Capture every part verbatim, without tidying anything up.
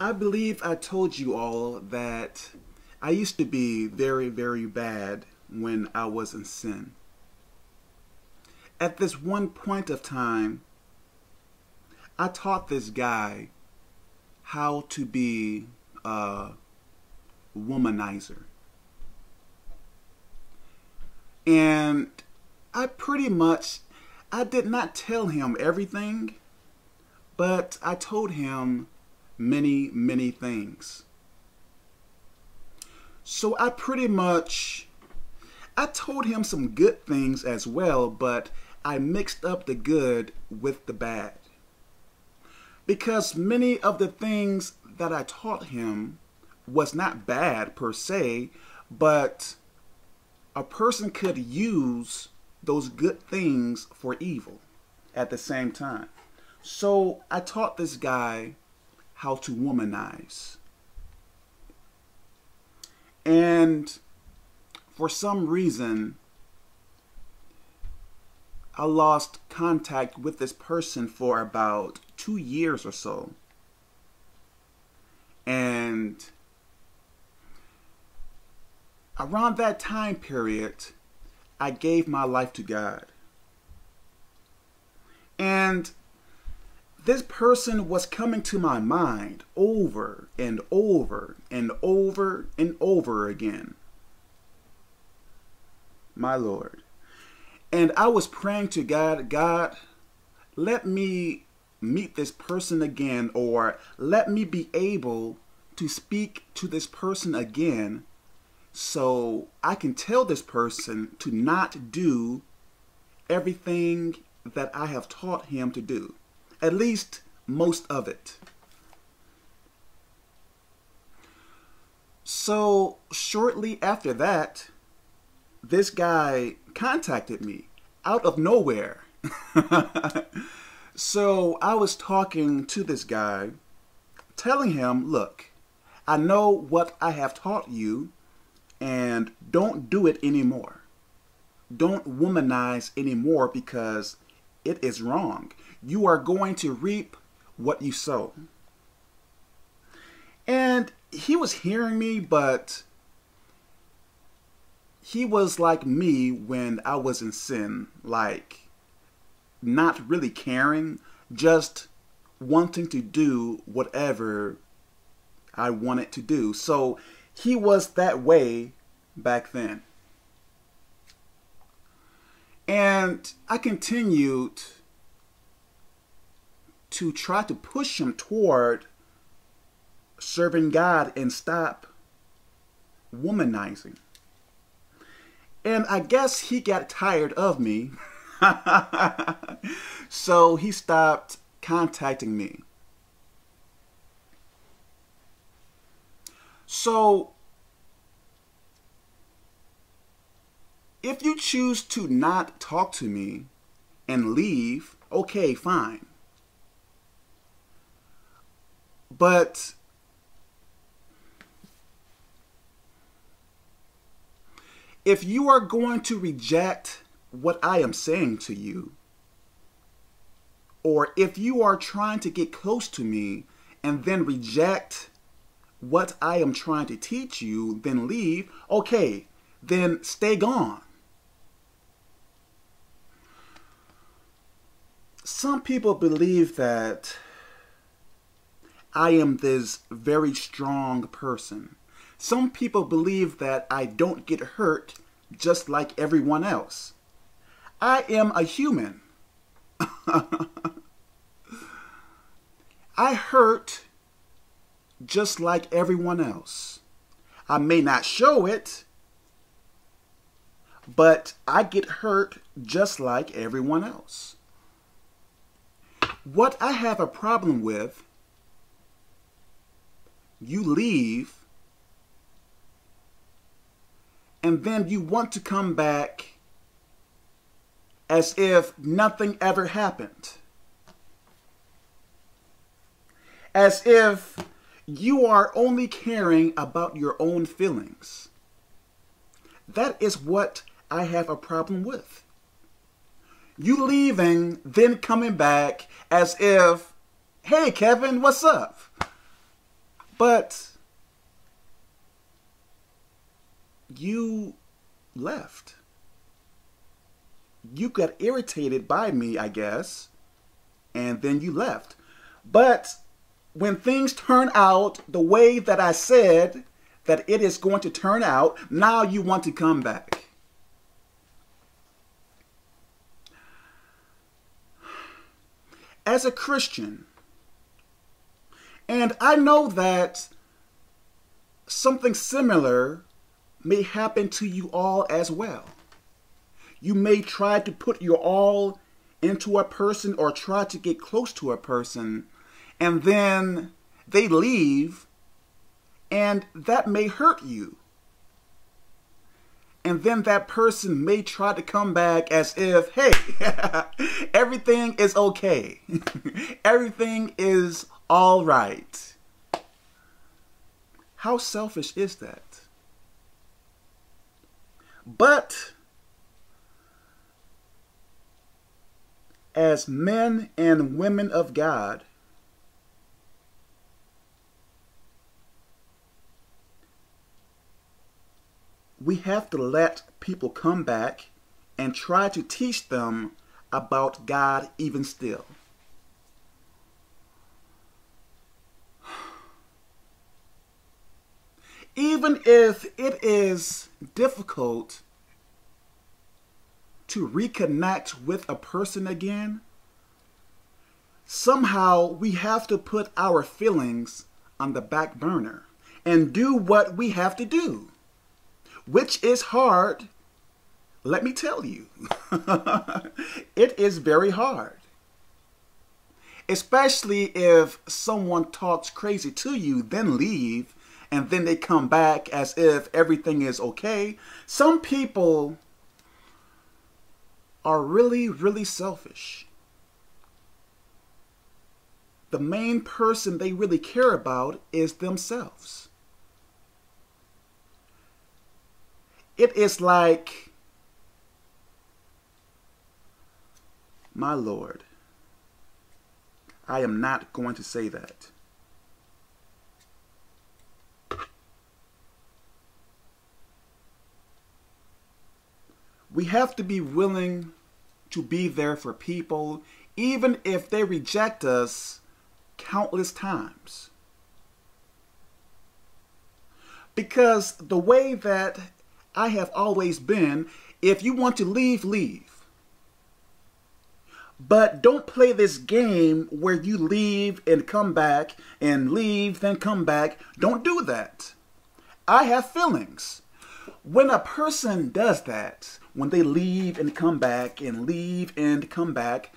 I believe I told you all that I used to be very, very bad when I was in sin. At this one point of time, I taught this guy how to be a womanizer. And I pretty much, I did not tell him everything, but I told him many, many things. So I pretty much, I told him some good things as well, but I mixed up the good with the bad. Because many of the things that I taught him was not bad per se, but a person could use those good things for evil at the same time. So I taught this guy how to womanize. And for some reason, I lost contact with this person for about two years or so. And around that time period, I gave my life to God. And this person was coming to my mind over and over and over and over again. My Lord. And I was praying to God, God, let me meet this person again, or let me be able to speak to this person again so I can tell this person to not do everything that I have taught him to do. At least most of it. So shortly after that, this guy contacted me out of nowhere. So I was talking to this guy, telling him, look, I know what I have taught you, and don't do it anymore. Don't womanize anymore, because it is wrong. You are going to reap what you sow. And he was hearing me, but he was like me when I was in sin, like not really caring, just wanting to do whatever I wanted to do. So he was that way back then. And I continued to try to push him toward serving God and stop womanizing. And I guess he got tired of me. So he stopped contacting me. So if you choose to not talk to me and leave, okay, fine. But if you are going to reject what I am saying to you, or if you are trying to get close to me and then reject what I am trying to teach you, then leave, okay, then stay gone. Some people believe that I am this very strong person. Some people believe that I don't get hurt just like everyone else. I am a human. I hurt just like everyone else. I may not show it, but I get hurt just like everyone else. What I have a problem with, you leave, and then you want to come back as if nothing ever happened. As if you are only caring about your own feelings. That is what I have a problem with. You leaving, then coming back as if, hey, Kevin, what's up? But you left. You got irritated by me, I guess, and then you left. But when things turn out the way that I said that it is going to turn out, now you want to come back. As a Christian, and I know that something similar may happen to you all as well. You may try to put your all into a person or try to get close to a person, and then they leave, and that may hurt you. And then that person may try to come back as if, hey, everything is okay. Everything is all right. How selfish is that? But as men and women of God, we have to let people come back and try to teach them about God even still. Even if it is difficult to reconnect with a person again, somehow we have to put our feelings on the back burner and do what we have to do, which is hard, let me tell you. It is very hard, especially if someone talks crazy to you, then leave, and then they come back as if everything is okay. Some people are really, really selfish. The main person they really care about is themselves. It is like, my Lord, I am not going to say that. We have to be willing to be there for people, even if they reject us countless times. Because the way that I have always been, if you want to leave, leave. But don't play this game where you leave and come back and leave then come back. Don't do that. I have feelings. When a person does that, when they leave and come back and leave and come back,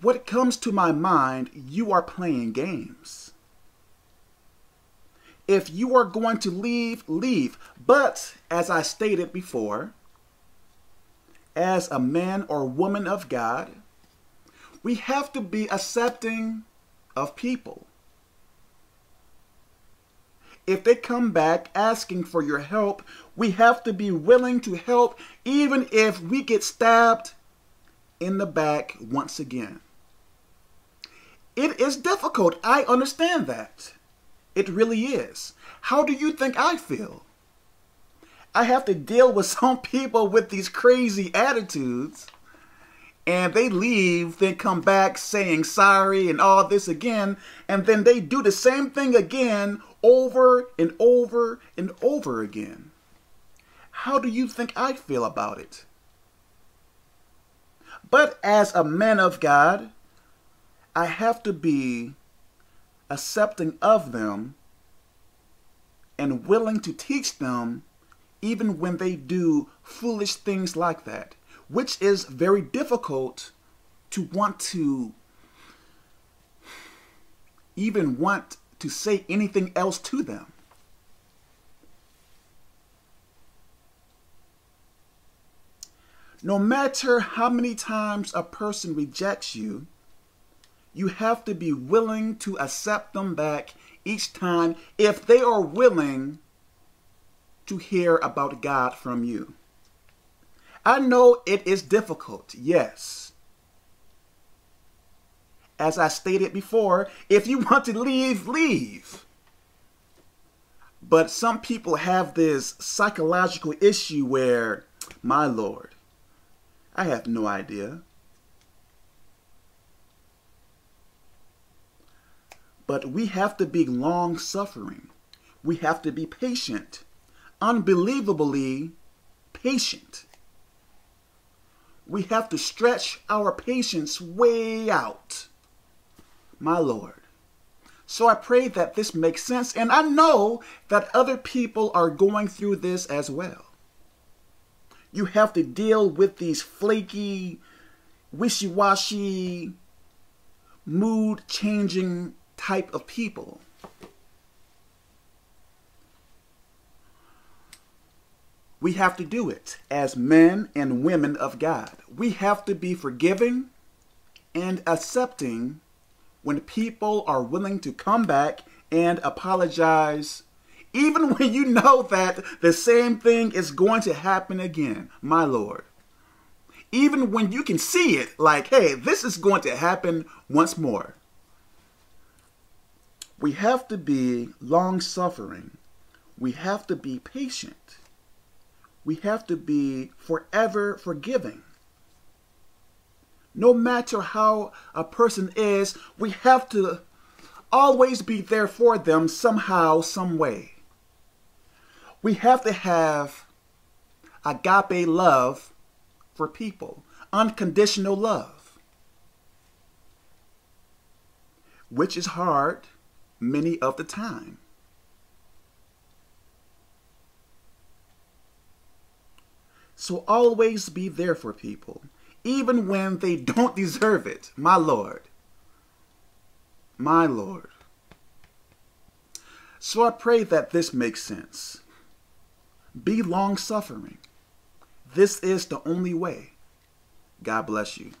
what comes to my mind, you are playing games. If you are going to leave, leave. But as I stated before, as a man or woman of God, we have to be accepting of people. If they come back asking for your help, we have to be willing to help, even if we get stabbed in the back once again. It is difficult. I understand that. It really is. How do you think I feel? I have to deal with some people with these crazy attitudes, and they leave, then come back saying sorry and all this again, and then they do the same thing again over and over and over again. How do you think I feel about it? But as a man of God, I have to be accepting of them and willing to teach them even when they do foolish things like that, which is very difficult to want to even want to say anything else to them. No matter how many times a person rejects you, you have to be willing to accept them back each time if they are willing to hear about God from you. I know it is difficult, yes. As I stated before, if you want to leave, leave. But some people have this psychological issue where, my Lord, I have no idea. But we have to be long-suffering. We have to be patient, unbelievably patient. We have to stretch our patience way out, my Lord. So I pray that this makes sense, and I know that other people are going through this as well. You have to deal with these flaky, wishy-washy, mood-changing type of people. We have to do it as men and women of God. We have to be forgiving and accepting when people are willing to come back and apologize, even when you know that the same thing is going to happen again, my Lord. Even when you can see it, like, hey, this is going to happen once more. We have to be long-suffering. We have to be patient. We have to be forever forgiving. No matter how a person is, we have to always be there for them somehow, some way. We have to have agape love for people, unconditional love, which is hard many of the time. So always be there for people, even when they don't deserve it, my Lord. My Lord. So I pray that this makes sense. Be long-suffering. This is the only way. God bless you.